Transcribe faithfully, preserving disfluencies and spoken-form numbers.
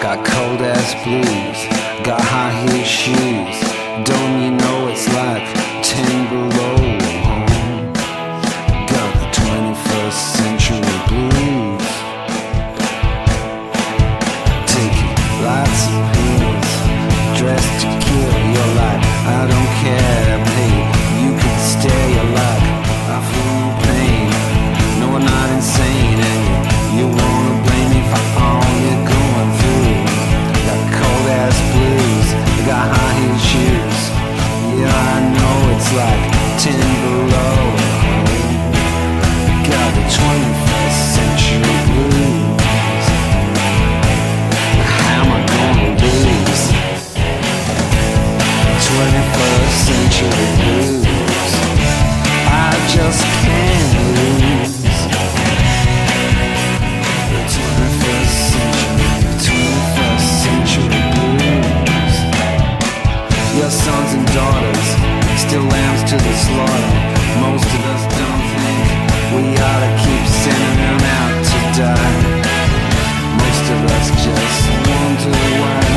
Got cold ass blues, got high heel shoes. Don't you know it's like ten below home? Got the twenty-first century blues. Taking lots of pills, dressed to kill. You're like, I don't care, babe. You can stare, you're like, I feel no pain. No, I'm not insane, and you wanna blame me for all you're going through. Got cold ass blues, got high heel shoes. Yeah, I know it's like ten below. Got the twenty-first century blues. How am I gonna lose? twenty-first century blues. I just can't lose. Sons and daughters, still lambs to the slaughter. Most of us don't think we ought to keep sending them out to die. Most of us just wander away.